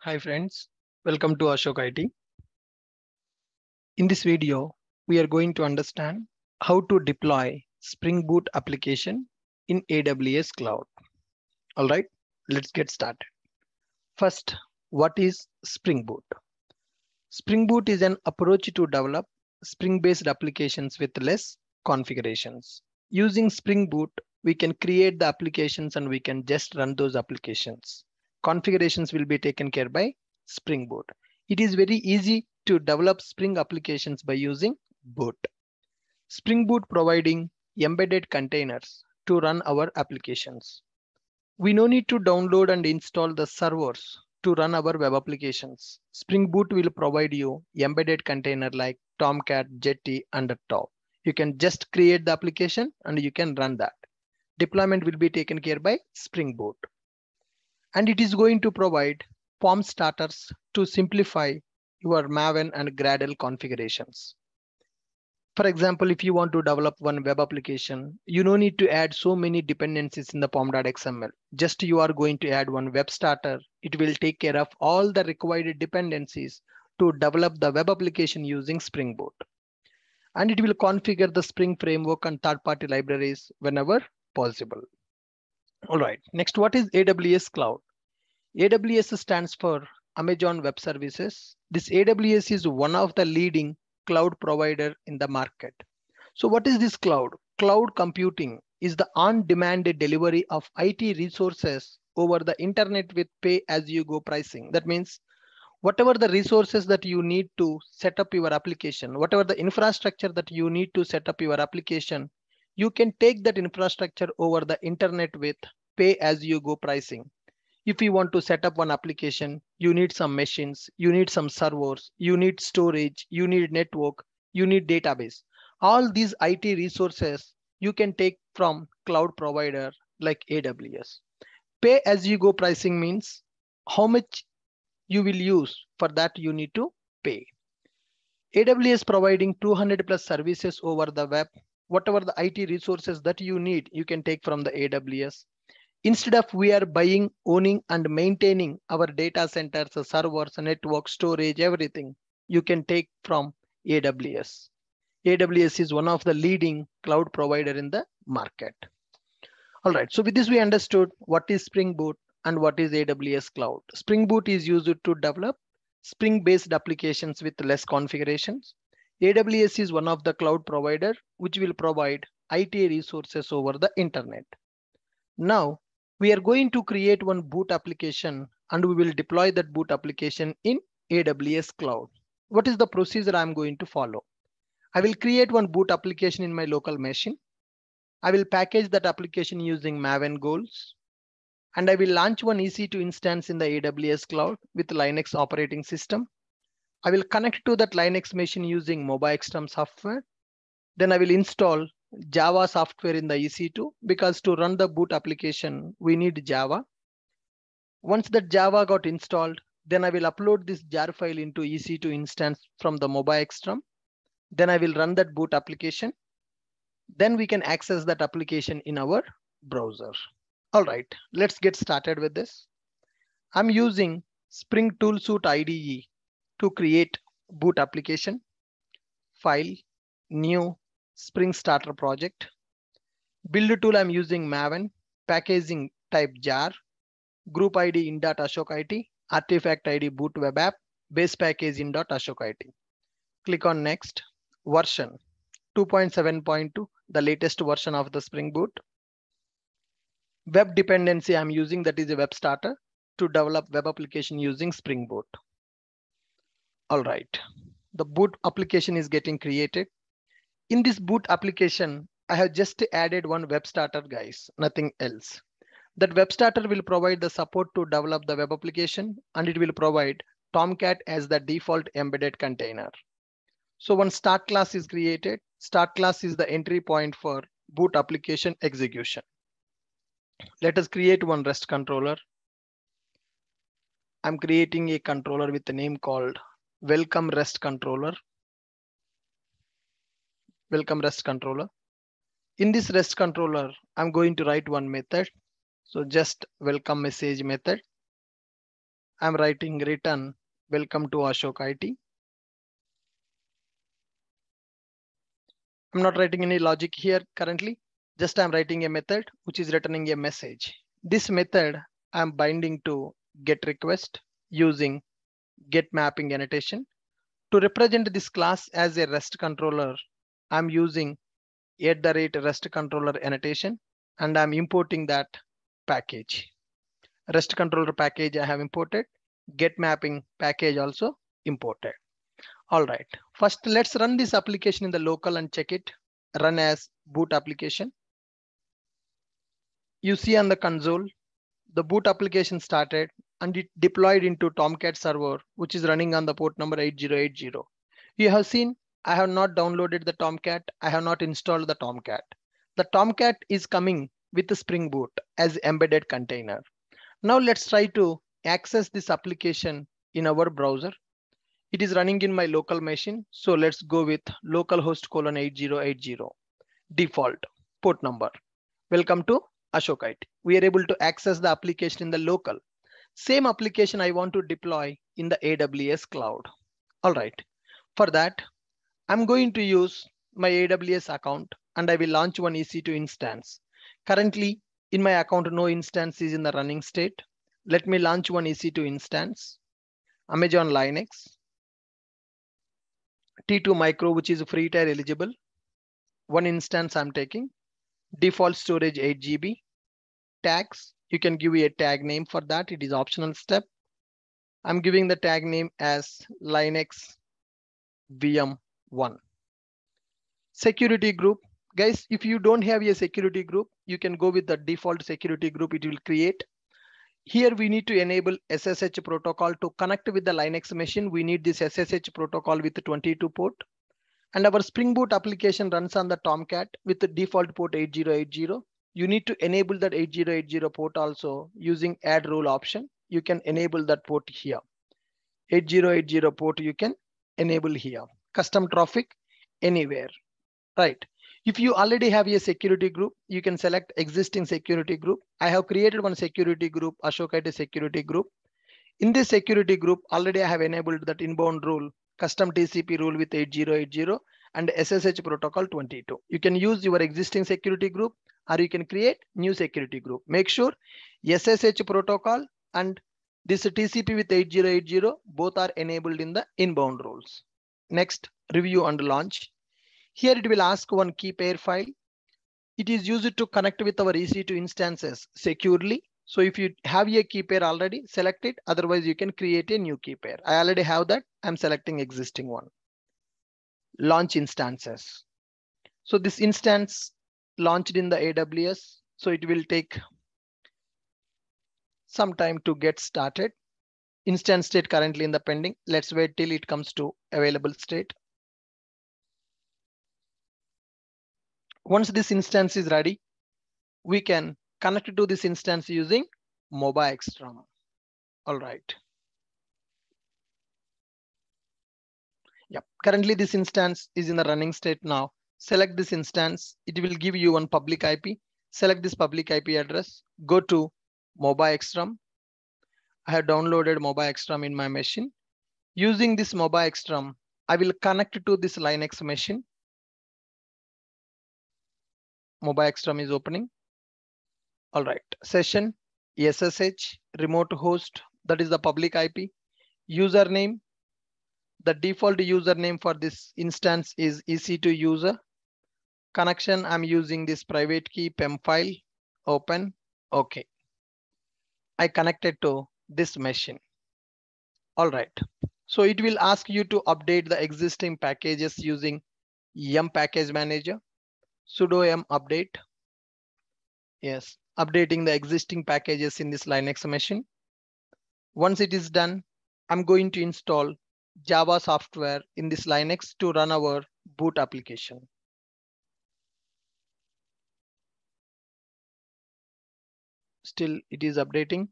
Hi friends, welcome to Ashok IT. In this video, we are going to understand how to deploy Spring Boot application in AWS Cloud. All right, let's get started. First, what is Spring Boot? Spring Boot is an approach to develop Spring-based applications with less configurations. Using Spring Boot, we can create the applications and we can just run those applications. Configurations will be taken care by Spring Boot. It is very easy to develop Spring applications by using Boot. Spring Boot providing embedded containers to run our applications. We no need to download and install the servers to run our web applications. Spring Boot will provide you embedded container like Tomcat, Jetty, Undertow. You can just create the application and you can run that. Deployment will be taken care by Spring Boot. And it is going to provide POM starters to simplify your Maven and Gradle configurations. For example, if you want to develop one web application, you don't need to add so many dependencies in the POM.xml. Just you are going to add one web starter. It will take care of all the required dependencies to develop the web application using Spring Boot. And it will configure the Spring framework and third-party libraries whenever possible. All right, next, what is AWS Cloud? AWS stands for Amazon Web Services. This AWS is one of the leading cloud provider in the market. So what is this cloud? Cloud computing is the on-demand delivery of IT resources over the internet with pay-as-you-go pricing. That means whatever the resources that you need to set up your application, whatever the infrastructure that you need to set up your application, you can take that infrastructure over the internet with pay-as-you-go pricing. If you want to set up one application, you need some machines, you need some servers, you need storage, you need network, you need database. All these IT resources you can take from cloud provider like AWS. Pay-as-you-go pricing means how much you will use, for that you need to pay. AWS providing 200+ services over the web. Whatever the IT resources that you need, you can take from the AWS. Instead of we are buying, owning, and maintaining our data centers, servers, network, storage, everything, you can take from AWS. AWS is one of the leading cloud provider in the market. All right, so with this we understood what is Spring Boot and what is AWS Cloud. Spring Boot is used to develop Spring-based applications with less configurations. AWS is one of the cloud provider which will provide IT resources over the internet. Now, we are going to create one Boot application and we will deploy that Boot application in AWS Cloud. What is the procedure I'm going to follow? I will create one Boot application in my local machine. I will package that application using Maven goals. And I will launch one EC2 instance in the AWS Cloud with Linux operating system. I will connect to that Linux machine using MobaXterm software. Then I will install Java software in the EC2 because to run the Boot application, we need Java. Once that Java got installed, then I will upload this jar file into EC2 instance from the MobaXterm. Then I will run that Boot application. Then we can access that application in our browser. All right, let's get started with this. I'm using Spring Tool Suite IDE to create Boot application. File, new, Spring Starter project. Build tool I'm using Maven, packaging type jar, group ID in.ashokit, artifact ID boot web app, base package in.ashokit. Click on next. Version 2.7.2, the latest version of the Spring Boot. Web dependency I'm using, that is a web starter to develop web application using Spring Boot. All right, the Boot application is getting created. In this Boot application, I have just added one web starter, guys, nothing else. That web starter will provide the support to develop the web application and it will provide Tomcat as the default embedded container. So one start class is created. Start class is the entry point for Boot application execution. Let us create one REST controller. I'm creating a controller with a name called Welcome REST controller. Welcome REST controller. In this REST controller, I'm going to write one method. So just welcome message method. I'm writing return, welcome to Ashok IT. I'm not writing any logic here currently. Just I'm writing a method which is returning a message. This method I'm binding to get request using get mapping annotation. To represent this class as a REST controller, I'm using @REST controller annotation, and I'm importing that package. REST controller package I have imported, get mapping package also imported. All right, first let's run this application in the local and check it. Run as boot application. You see on the console, the boot application started and it deployed into Tomcat server, which is running on the port number 8080. You have seen, I have not downloaded the Tomcat. I have not installed the Tomcat. The Tomcat is coming with the Spring Boot as embedded container. Now let's try to access this application in our browser. It is running in my local machine. So let's go with localhost colon 8080 default port number. Welcome to Ashok IT. We are able to access the application in the local. Same application I want to deploy in the AWS cloud. All right. For that, I'm going to use my AWS account and I will launch one EC2 instance. Currently in my account, no instance is in the running state. Let me launch one EC2 instance. Amazon Linux. T2 micro, which is free tier eligible. One instance I'm taking. Default storage 8 GB. Tags, you can give me a tag name for that. It is optional step. I'm giving the tag name as Linux VM1. Security group. Guys, if you don't have a security group, you can go with the default security group it will create. Here we need to enable SSH protocol to connect with the Linux machine. We need this SSH protocol with the 22 port. And our Spring Boot application runs on the Tomcat with the default port 8080. You need to enable that 8080 port also using add rule option. You can enable that port here. 8080 port you can enable here. Custom traffic anywhere, right? If you already have a security group, you can select existing security group. I have created one security group, Ashok IT security group. In this security group, already I have enabled that inbound rule, custom TCP rule with 8080 and SSH protocol 22. You can use your existing security group or you can create new security group. Make sure SSH protocol and this TCP with 8080, both are enabled in the inbound rules. Next, review and launch. Here it will ask one key pair file. It is used to connect with our EC2 instances securely. So if you have a key pair already, select it. Otherwise, you can create a new key pair. I already have that. I'm selecting existing one. Launch instances. So this instance launched in the AWS. So it will take some time to get started. Instance state currently in the pending. Let's wait till it comes to available state. Once this instance is ready, we can connect to this instance using MobaXterm. All right. Yep. Currently, this instance is in the running state now. Select this instance. It will give you one public IP. Select this public IP address. Go to MobaXterm. I have downloaded MobaXterm in my machine. Using this MobaXterm, I will connect to this Linux machine. MobaXterm is opening. All right. Session, SSH, remote host, that is the public IP. Username, the default username for this instance is EC2 user. Connection, I'm using this private key PEM file, open, okay. I connected to this machine. All right. So it will ask you to update the existing packages using yum package manager. Sudo yum update. Yes, updating the existing packages in this Linux machine. Once it is done, I'm going to install Java software in this Linux to run our boot application. Still, it is updating.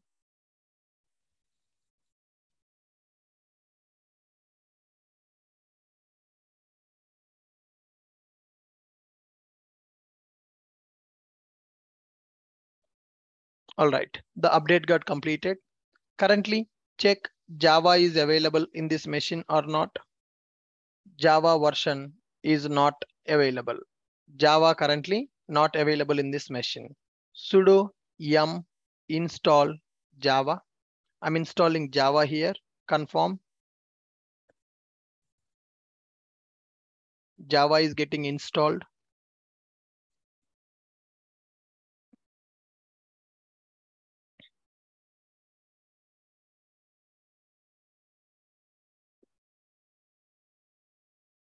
All right, the update got completed. Currently, check Java is available in this machine or not. Java version is not available. Java currently not available in this machine. Sudo yum install Java. I'm installing Java here. Confirm. Java is getting installed.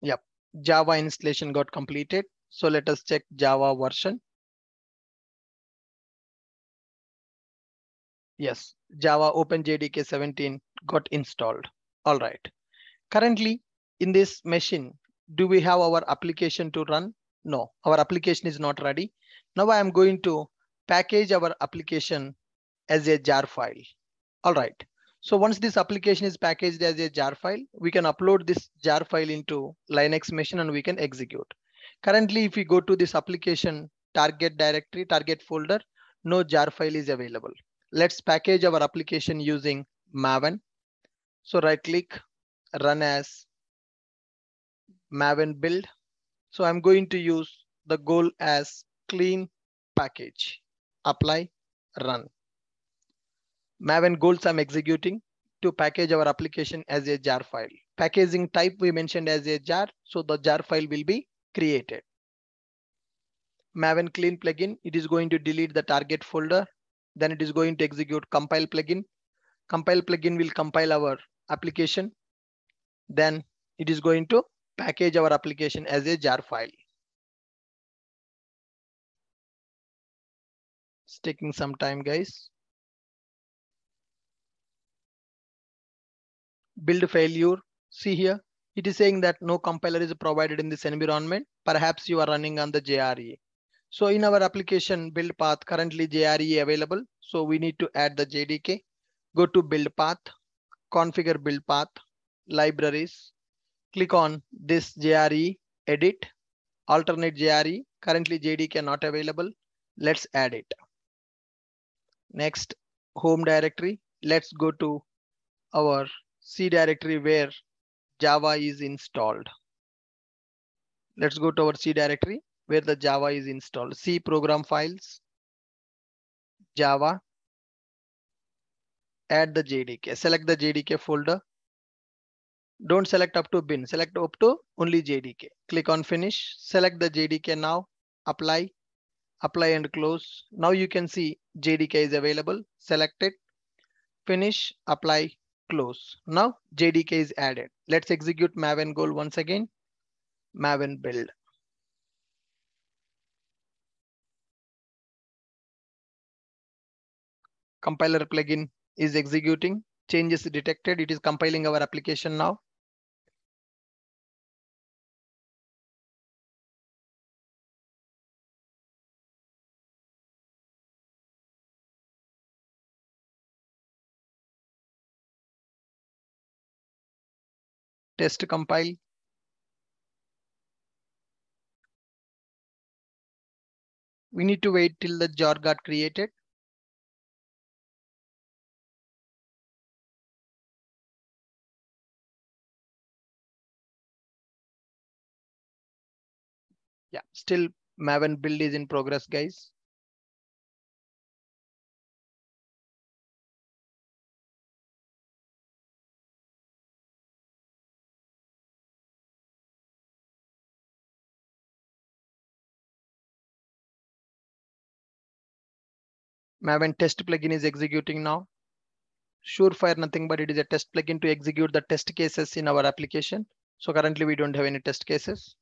Yep, Java installation got completed. So let us check Java version. Yes, Java OpenJDK 17 got installed. All right. Currently in this machine, do we have our application to run? No, our application is not ready. Now I am going to package our application as a jar file. All right. So once this application is packaged as a jar file, we can upload this jar file into Linux machine and we can execute. Currently, if we go to this application target directory, target folder, no jar file is available. Let's package our application using Maven. So right click, run as Maven build. So I'm going to use the goal as clean package, apply, run. Maven goals I'm executing to package our application as a jar file. Packaging type we mentioned as a jar, so the jar file will be created. Maven clean plugin, it is going to delete the target folder. Then it is going to execute compile plugin. Compile plugin will compile our application. Then it is going to package our application as a jar file. It's taking some time, guys. Build failure. See here, it is saying that no compiler is provided in this environment. Perhaps you are running on the JRE. So in our application build path, currently JRE available. So we need to add the JDK. Go to build path, configure build path, libraries. Click on this JRE, edit, alternate JRE. Currently JDK not available. Let's add it. Next, home directory. Let's go to our C directory where Java is installed. Let's go to our C directory where the Java is installed. C program files, Java, add the JDK. Select the JDK folder. Don't select up to bin, select up to only JDK. Click on finish, select the JDK now, apply, apply and close. Now you can see JDK is available. Select it, finish, apply, close. Now JDK is added. Let's execute Maven goal once again. Maven build. Compiler plugin is executing. Changes detected. It is compiling our application now. Test compile. We need to wait till the jar got created. Yeah, still Maven build is in progress, guys. Maven test plugin is executing now. Surefire nothing but it is a test plugin to execute the test cases in our application. So currently we don't have any test cases.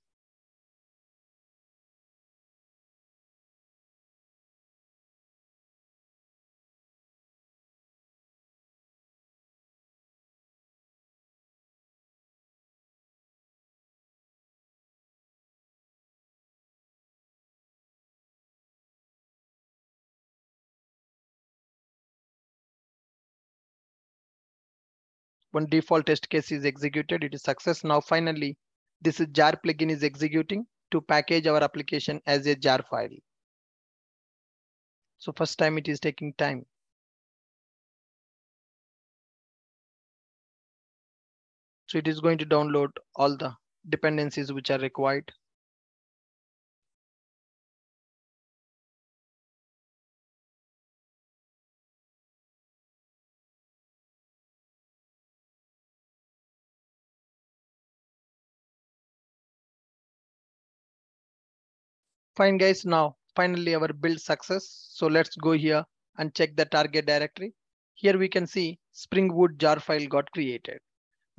One default test case is executed. It is success. Now finally, this jar plugin is executing to package our application as a jar file. So first time it is taking time. So it is going to download all the dependencies which are required. Fine guys, now finally our build success. So let's go here and check the target directory. Here we can see Spring Boot jar file got created.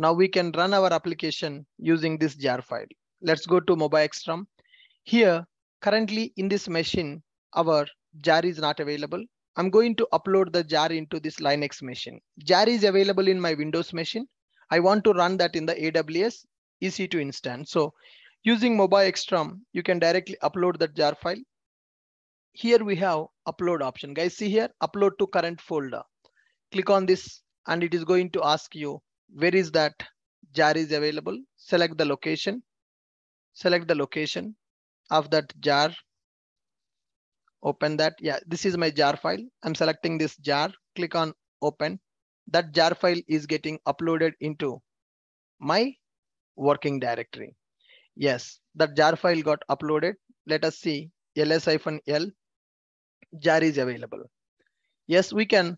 Now we can run our application using this jar file. Let's go to MobaXterm. Here, currently in this machine, our jar is not available. I'm going to upload the jar into this Linux machine. Jar is available in my Windows machine. I want to run that in the AWS EC2 instance. So using MobaXterm, you can directly upload that jar file. Here we have upload option. Guys, see here, upload to current folder. Click on this and it is going to ask you where is that jar is available. Select the location. Select the location of that jar. Open that. Yeah, this is my jar file. I'm selecting this jar. Click on open. That jar file is getting uploaded into my working directory. Yes, that jar file got uploaded. Let us see ls-l. Jar is available. Yes, we can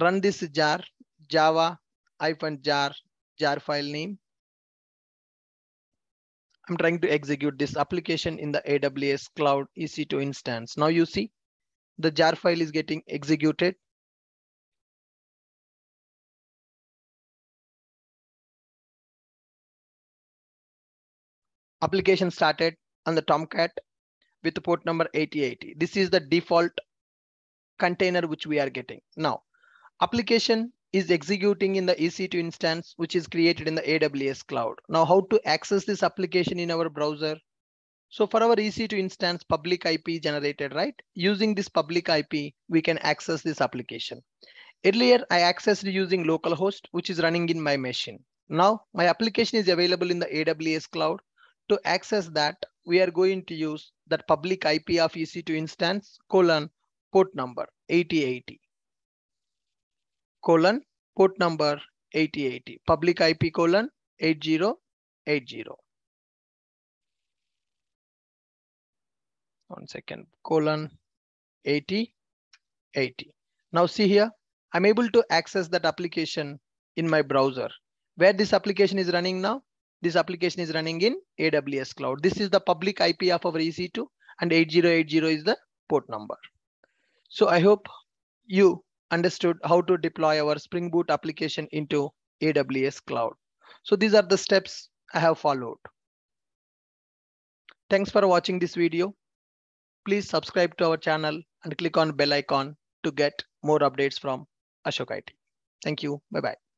run this jar, java-jar, jar file name. I'm trying to execute this application in the AWS Cloud EC2 instance. Now you see the jar file is getting executed. Application started on the Tomcat with the port number 8080. This is the default container which we are getting. Now, application is executing in the EC2 instance, which is created in the AWS cloud. Now, how to access this application in our browser? So for our EC2 instance, public IP generated, right? Using this public IP, we can access this application. Earlier, I accessed using localhost, which is running in my machine. Now, my application is available in the AWS cloud. To access that, we are going to use that public IP of EC2 instance colon port number 8080, public IP colon 8080. One second, colon 8080. Now see here, I'm able to access that application in my browser. Where this application is running now? This application is running in AWS cloud. This is the public IP of our EC2 and 8080 is the port number. So I hope you understood how to deploy our Spring Boot application into AWS cloud. So these are the steps I have followed. Thanks for watching this video. Please subscribe to our channel and click on bell icon to get more updates from Ashok IT. Thank you. Bye-bye.